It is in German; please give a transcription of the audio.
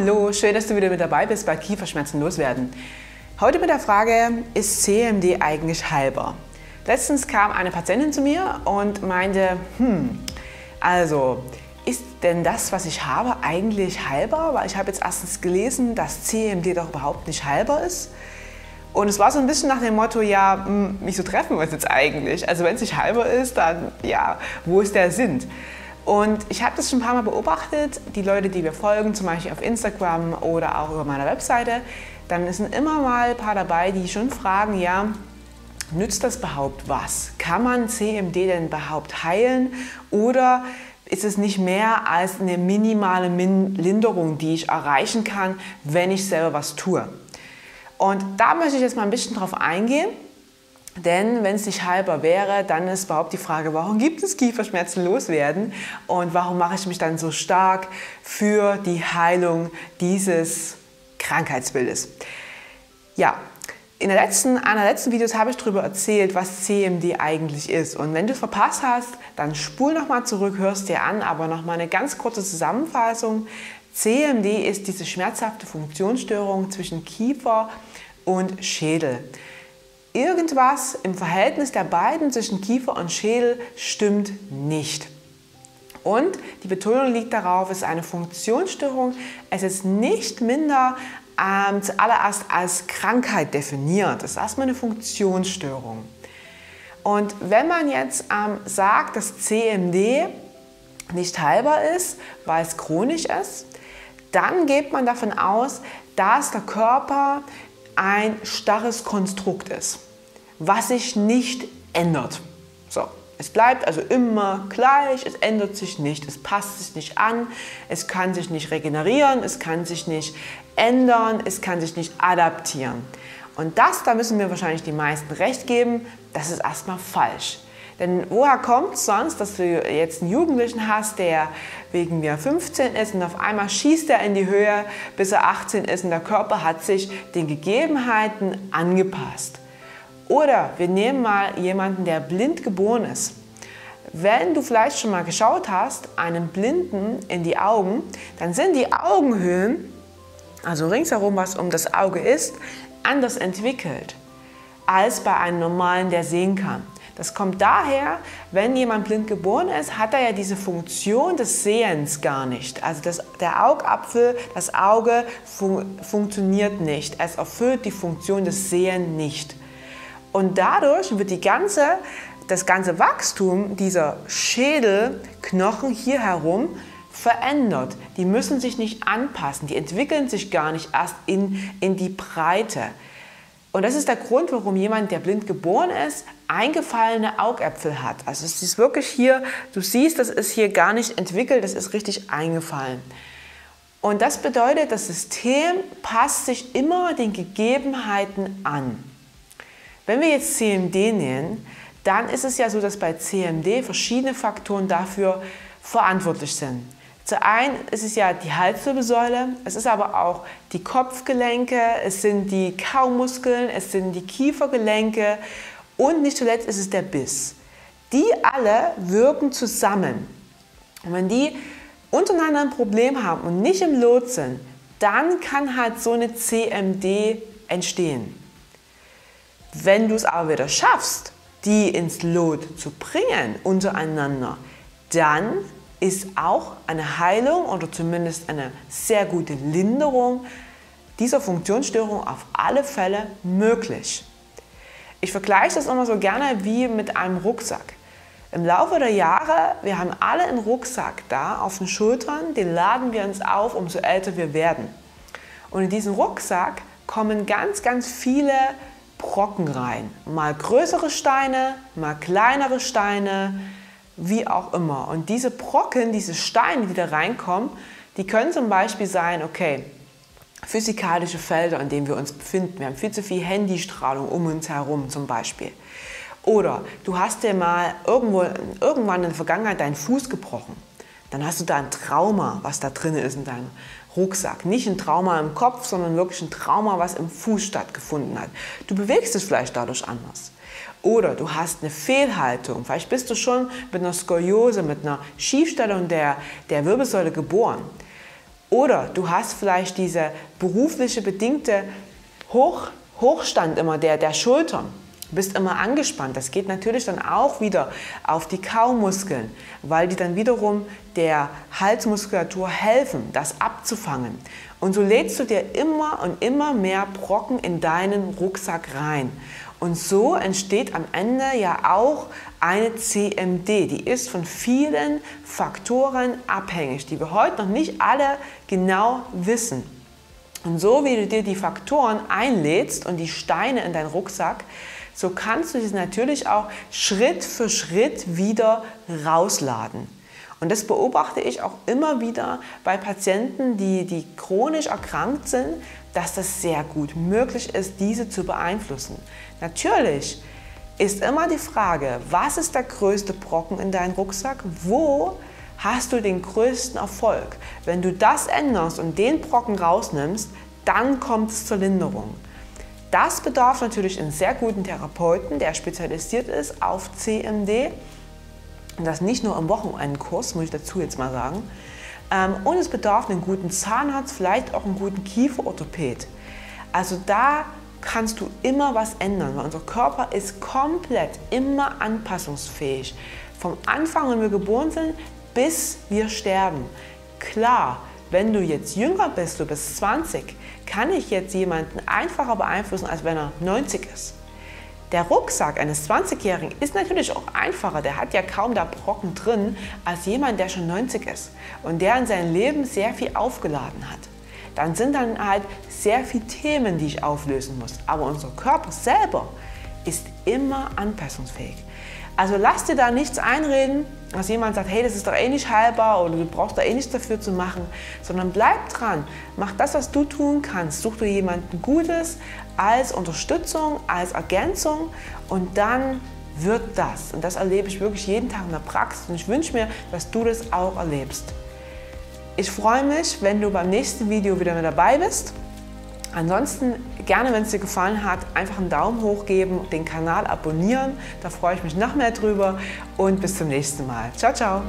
Hallo, schön, dass du wieder mit dabei bist bei Kieferschmerzen loswerden. Heute mit der Frage, ist CMD eigentlich heilbar? Letztens kam eine Patientin zu mir und meinte, also ist denn das, was ich habe, eigentlich heilbar? Weil ich habe jetzt erstens gelesen, dass CMD doch überhaupt nicht heilbar ist. Und es war so ein bisschen nach dem Motto, ja, wieso treffen wir uns jetzt eigentlich? Also wenn es nicht heilbar ist, dann ja, wo ist der Sinn? Und ich habe das schon ein paar Mal beobachtet, die Leute, die wir folgen, zum Beispiel auf Instagram oder auch über meiner Webseite, dann sind immer mal ein paar dabei, die schon fragen, ja, nützt das überhaupt was? Kann man CMD denn überhaupt heilen oder ist es nicht mehr als eine minimale Linderung, die ich erreichen kann, wenn ich selber was tue? Und da möchte ich jetzt mal ein bisschen drauf eingehen. Denn wenn es nicht heilbar wäre, dann ist überhaupt die Frage, warum gibt es Kieferschmerzen loswerden und warum mache ich mich dann so stark für die Heilung dieses Krankheitsbildes? Ja, in einer der letzten Videos habe ich darüber erzählt, was CMD eigentlich ist. Und wenn du es verpasst hast, dann spul nochmal zurück, hörst dir an, aber nochmal eine ganz kurze Zusammenfassung. CMD ist diese schmerzhafte Funktionsstörung zwischen Kiefer und Schädel. Irgendwas im Verhältnis der beiden zwischen Kiefer und Schädel stimmt nicht. Und die Betonung liegt darauf, es ist eine Funktionsstörung. Es ist nicht minder zuallererst als Krankheit definiert. Es ist erstmal eine Funktionsstörung. Und wenn man jetzt sagt, dass CMD nicht heilbar ist, weil es chronisch ist, dann geht man davon aus, dass der Körper ein starres Konstrukt ist, was sich nicht ändert. So, es bleibt also immer gleich, es ändert sich nicht, es passt sich nicht an, es kann sich nicht regenerieren, es kann sich nicht ändern, es kann sich nicht adaptieren. Und da müssen mir wahrscheinlich die meisten recht geben, das ist erstmal falsch. Denn woher kommt es sonst, dass du jetzt einen Jugendlichen hast, der wegen mir 15 ist und auf einmal schießt er in die Höhe, bis er 18 ist und der Körper hat sich den Gegebenheiten angepasst. Oder wir nehmen mal jemanden, der blind geboren ist. Wenn du vielleicht schon mal geschaut hast, einem Blinden in die Augen, dann sind die Augenhöhlen, also ringsherum, was um das Auge ist, anders entwickelt als bei einem normalen, der sehen kann. Das kommt daher, wenn jemand blind geboren ist, hat er ja diese Funktion des Sehens gar nicht. Also der Augapfel, das Auge funktioniert nicht. Es erfüllt die Funktion des Sehens nicht. Und dadurch wird das ganze Wachstum dieser Schädelknochen hier herum verändert. Die müssen sich nicht anpassen, die entwickeln sich gar nicht erst in die Breite. Und das ist der Grund, warum jemand, der blind geboren ist, eingefallene Augäpfel hat. Also es ist wirklich hier, du siehst, das ist hier gar nicht entwickelt, das ist richtig eingefallen. Und das bedeutet, das System passt sich immer den Gegebenheiten an. Wenn wir jetzt CMD nehmen, dann ist es ja so, dass bei CMD verschiedene Faktoren dafür verantwortlich sind. Zum einen ist es ja die Halswirbelsäule, es ist aber auch die Kopfgelenke, es sind die Kaumuskeln, es sind die Kiefergelenke und nicht zuletzt ist es der Biss. Die alle wirken zusammen. Und wenn die untereinander ein Problem haben und nicht im Lot sind, dann kann halt so eine CMD entstehen. Wenn du es aber wieder schaffst, die ins Lot zu bringen untereinander, dann ist auch eine Heilung oder zumindest eine sehr gute Linderung dieser Funktionsstörung auf alle Fälle möglich. Ich vergleiche das immer so gerne wie mit einem Rucksack. Im Laufe der Jahre, wir haben alle einen Rucksack da auf den Schultern, den laden wir uns auf, umso älter wir werden. Und in diesen Rucksack kommen ganz, ganz viele Brocken rein. Mal größere Steine, mal kleinere Steine, wie auch immer. Und diese Brocken, diese Steine, die da reinkommen, die können zum Beispiel sein, okay, physikalische Felder, in denen wir uns befinden. Wir haben viel zu viel Handystrahlung um uns herum zum Beispiel. Oder du hast dir mal irgendwann in der Vergangenheit deinen Fuß gebrochen. Dann hast du da ein Trauma, was da drin ist in deinem Rucksack. Nicht ein Trauma im Kopf, sondern wirklich ein Trauma, was im Fuß stattgefunden hat. Du bewegst dich vielleicht dadurch anders. Oder du hast eine Fehlhaltung, vielleicht bist du schon mit einer Skoliose, mit einer Schiefstellung der Wirbelsäule geboren. Oder du hast vielleicht diese berufliche bedingte Hochstand immer der Schultern. Du bist immer angespannt. Das geht natürlich dann auch wieder auf die Kaumuskeln, weil die dann wiederum der Halsmuskulatur helfen, das abzufangen. Und so lädst du dir immer und immer mehr Brocken in deinen Rucksack rein. Und so entsteht am Ende ja auch eine CMD. Die ist von vielen Faktoren abhängig, die wir heute noch nicht alle genau wissen. Und so wie du dir die Faktoren einlädst und die Steine in deinen Rucksack, so kannst du sie natürlich auch Schritt für Schritt wieder rausladen. Und das beobachte ich auch immer wieder bei Patienten, die chronisch erkrankt sind, dass das sehr gut möglich ist, diese zu beeinflussen. Natürlich ist immer die Frage, was ist der größte Brocken in deinem Rucksack? Wo hast du den größten Erfolg? Wenn du das änderst und den Brocken rausnimmst, dann kommt es zur Linderung. Das bedarf natürlich einen sehr guten Therapeuten, der spezialisiert ist auf CMD. Und das nicht nur im Wochenendkurs, muss ich dazu jetzt mal sagen. Und es bedarf einen guten Zahnarzt, vielleicht auch einen guten Kieferorthopäd. Also da kannst du immer was ändern, weil unser Körper ist komplett immer anpassungsfähig. Vom Anfang, wenn wir geboren sind, bis wir sterben. Klar, wenn du jetzt jünger bist, du bist 20, kann ich jetzt jemanden einfacher beeinflussen, als wenn er 90 ist. Der Rucksack eines 20-Jährigen ist natürlich auch einfacher, der hat ja kaum da Brocken drin, als jemand, der schon 90 ist und der in seinem Leben sehr viel aufgeladen hat. Dann sind dann halt sehr viele Themen, die ich auflösen muss, aber unser Körper selber ist immer anpassungsfähig. Also lass dir da nichts einreden, dass jemand sagt, hey, das ist doch eh nicht heilbar oder du brauchst da eh nichts dafür zu machen, sondern bleib dran, mach das, was du tun kannst, such dir jemanden Gutes als Unterstützung, als Ergänzung und dann wird das. Und das erlebe ich wirklich jeden Tag in der Praxis und ich wünsche mir, dass du das auch erlebst. Ich freue mich, wenn du beim nächsten Video wieder mit dabei bist. Ansonsten gerne, wenn es dir gefallen hat, einfach einen Daumen hoch geben, den Kanal abonnieren, da freue ich mich noch mehr drüber und bis zum nächsten Mal. Ciao, ciao!